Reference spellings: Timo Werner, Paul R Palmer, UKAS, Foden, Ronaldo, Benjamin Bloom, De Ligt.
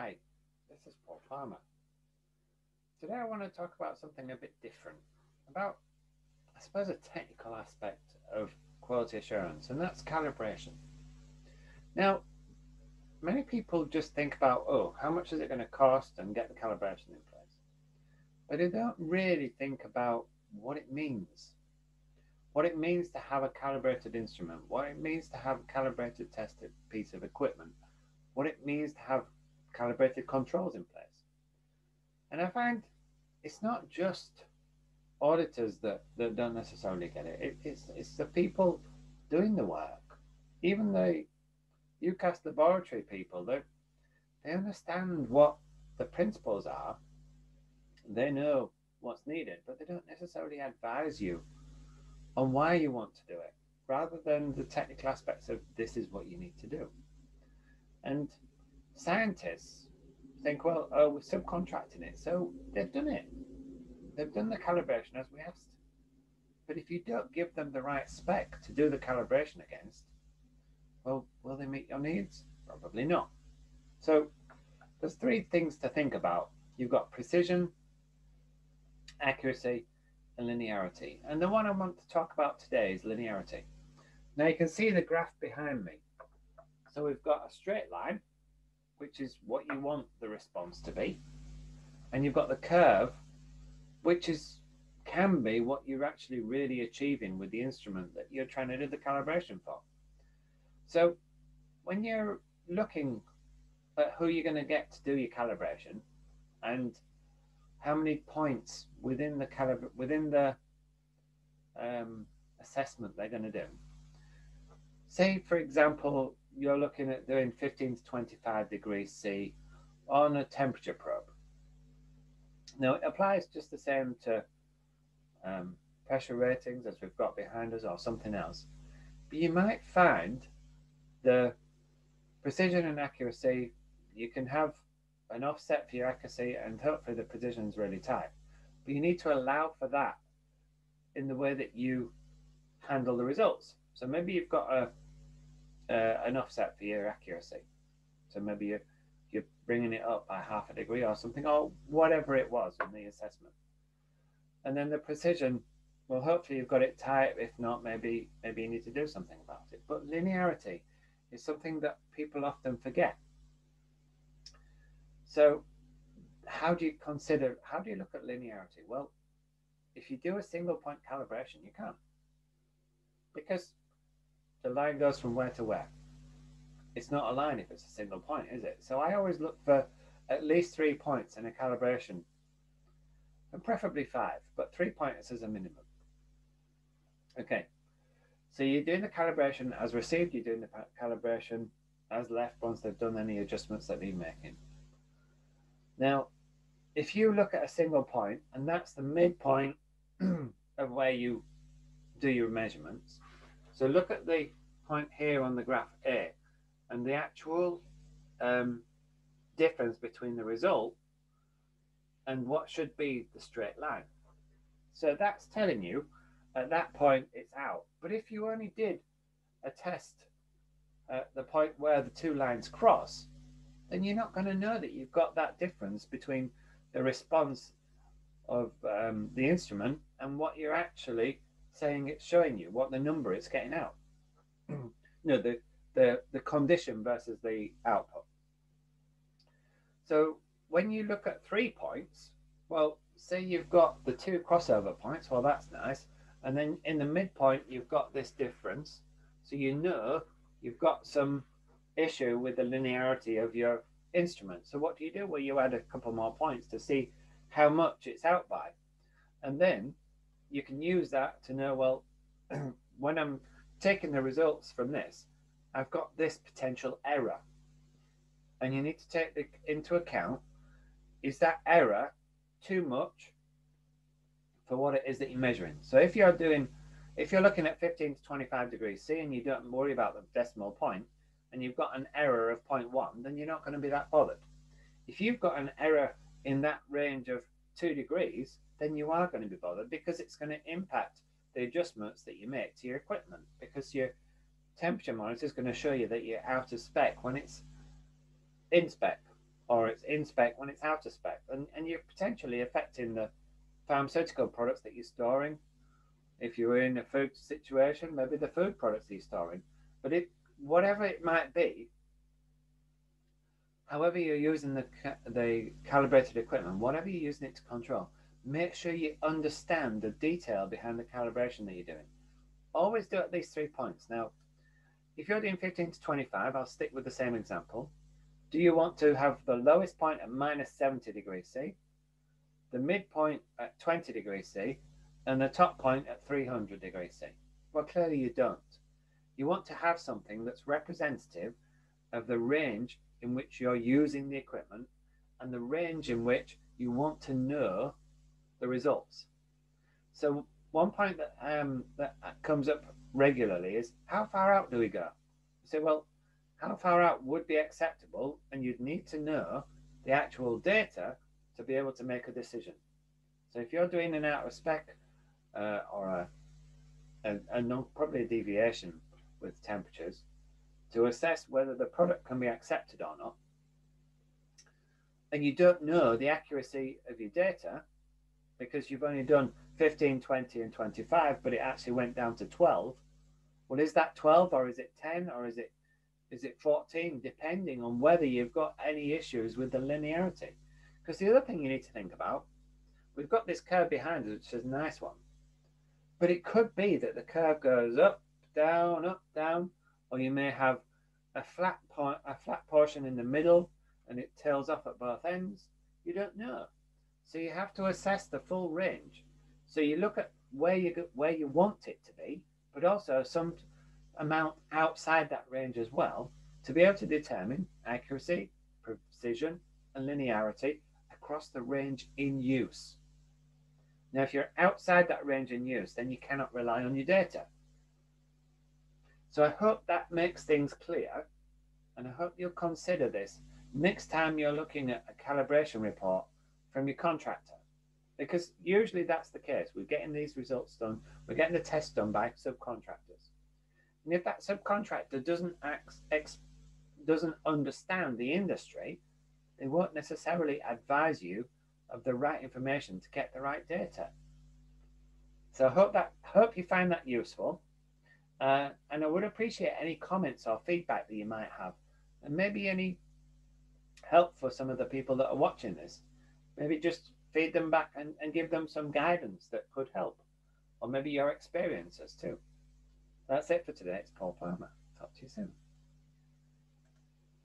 Hi, this is Paul Palmer. Today I want to talk about something a bit different, about I suppose a technical aspect of quality assurance, and that's calibration. Now, many people just think about, oh, how much is it going to cost, and get the calibration in place. But they don't really think about what it means to have a calibrated instrument, what it means to have a calibrated tested piece of equipment, what it means to have calibrated controls in place. And I find it's not just auditors that don't necessarily get it. It's the people doing the work. Even the UKAS laboratory people, they understand what the principles are. They know what's needed, but they don't necessarily advise you on why you want to do it, rather than the technical aspects of this is what you need to do. And scientists think, well, oh, we're subcontracting it, so they've done it. They've done the calibration as we asked. But if you don't give them the right spec to do the calibration against, well, will they meet your needs? Probably not. So there's three things to think about. You've got precision, accuracy, and linearity. And the one I want to talk about today is linearity. Now you can see the graph behind me. So we've got a straight line, which is what you want the response to be. And you've got the curve, which can be what you're actually really achieving with the instrument that you're trying to do the calibration for. So when you're looking at who you're going to get to do your calibration and how many points within the assessment they're going to do. Say, for example, you're looking at doing 15 to 25 degrees C on a temperature probe. Now it applies just the same to pressure ratings as we've got behind us or something else. But you might find the precision and accuracy, you can have an offset for your accuracy and hopefully the precision is really tight. But you need to allow for that in the way that you handle the results. So maybe you've got an offset for your accuracy. So maybe you're bringing it up by half a degree or something, or whatever it was in the assessment. And then the precision, well, hopefully you've got it tight. If not, maybe you need to do something about it. But linearity is something that people often forget. So how do you look at linearity? Well, if you do a single point calibration, you can't. Because the line goes from where to where. It's not a line if it's a single point, is it? So I always look for at least 3 points in a calibration, and preferably 5, but 3 points is a minimum. Okay, so you're doing the calibration as received, you're doing the calibration as left once they've done any adjustments that need making. Now, if you look at a single point, and that's the midpoint of where you do your measurements, so look at the point here on the graph A, and the actual difference between the result and what should be the straight line. So that's telling you at that point it's out. But if you only did a test at the point where the two lines cross, then you're not going to know that you've got that difference between the response of the instrument and what you're actually saying it's showing you, what the number it's getting out. No, the condition versus the output. So when you look at 3 points, well, say you've got the two crossover points, well, that's nice. And then in the midpoint, you've got this difference. So you know you've got some issue with the linearity of your instrument. So what do you do? Well, you add a couple more points to see how much it's out by. And then you can use that to know, well, when I'm taking the results from this, I've got this potential error. And you need to take into account, is that error too much for what it is that you're measuring? So if you're looking at 15 to 25 degrees C and you don't worry about the decimal point, and you've got an error of 0.1, then you're not going to be that bothered. If you've got an error in that range of 2 degrees, then you are going to be bothered, because it's going to impact the adjustments that you make to your equipment, because your temperature monitor is going to show you that you're out of spec when it's in spec. or it's in spec when it's out of spec, and you're potentially affecting the pharmaceutical products that you're storing. If you're in a food situation, maybe the food products you're storing. But if whatever it might be, however you're using the calibrated equipment, whatever you're using it to control, make sure you understand the detail behind the calibration that you're doing. Always do at least 3 points. Now, if you're doing 15 to 25, I'll stick with the same example. Do you want to have the lowest point at -70°C, the midpoint at 20°C, and the top point at 300°C? Well, clearly you don't. You want to have something that's representative of the range in which you're using the equipment and the range in which you want to know the results. So one point that that comes up regularly is, how far out do we go? You say, well, how far out would be acceptable, and you'd need to know the actual data to be able to make a decision. So if you're doing an out of spec or probably a deviation with temperatures, to assess whether the product can be accepted or not, and you don't know the accuracy of your data because you've only done 15, 20 and 25, but it actually went down to 12. Well, is that 12 or is it 10 or is it 14, depending on whether you've got any issues with the linearity? Because the other thing you need to think about, we've got this curve behind us, which is a nice one, but it could be that the curve goes up, down, or you may have a flat portion in the middle and it tails off at both ends. You don't know. So you have to assess the full range. So you look at where you want it to be, but also some amount outside that range as well, to be able to determine accuracy, precision, and linearity across the range in use. Now, if you're outside that range in use, then you cannot rely on your data. So I hope that makes things clear, and I hope you'll consider this next time you're looking at a calibration report from your contractor, because usually that's the case. We're getting these results done, we're getting the test done by subcontractors, and if that subcontractor doesn't understand the industry, they won't necessarily advise you of the right information to get the right data. So I hope you find that useful, and I would appreciate any comments or feedback that you might have, and maybe any help for some of the people that are watching this. Maybe just feed them back and give them some guidance that could help, or maybe your experiences too. That's it for today. It's Paul Palmer. Talk to you soon.